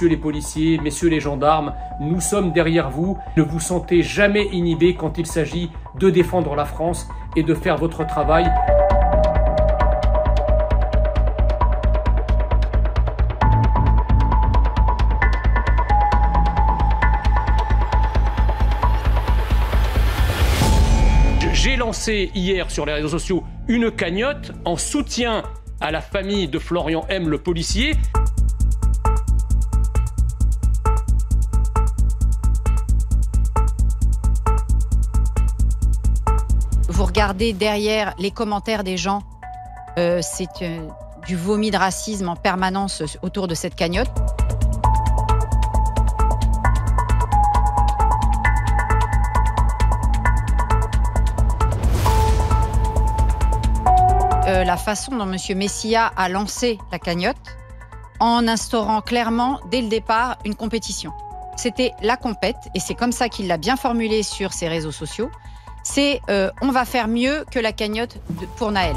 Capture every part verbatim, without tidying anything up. messieurs les policiers, messieurs les gendarmes, nous sommes derrière vous. Ne vous sentez jamais inhibés quand il s'agit de défendre la France et de faire votre travail. J'ai lancé hier sur les réseaux sociaux une cagnotte en soutien à la famille de Florian M, le policier. Vous regardez derrière les commentaires des gens, euh, c'est euh, du vomi de racisme en permanence autour de cette cagnotte. La façon dont Monsieur Messia a lancé la cagnotte en instaurant clairement, dès le départ, une compétition. C'était la compète, et c'est comme ça qu'il l'a bien formulé sur ses réseaux sociaux, c'est euh, « on va faire mieux que la cagnotte de, pour Nahel ».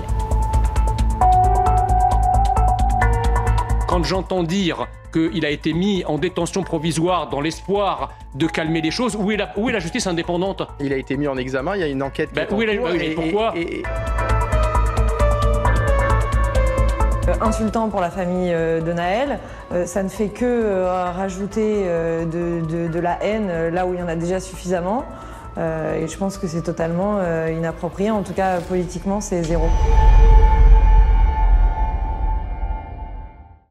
Quand j'entends dire qu'il a été mis en détention provisoire dans l'espoir de calmer les choses, où est la, où est la justice indépendante? Il a été mis en examen, il y a une enquête qui ben, est en cours, la, et, et pourquoi et, et... Insultant pour la famille de Nahel, ça ne fait que rajouter de, de, de la haine là où il y en a déjà suffisamment. Et je pense que c'est totalement inapproprié, en tout cas politiquement c'est zéro.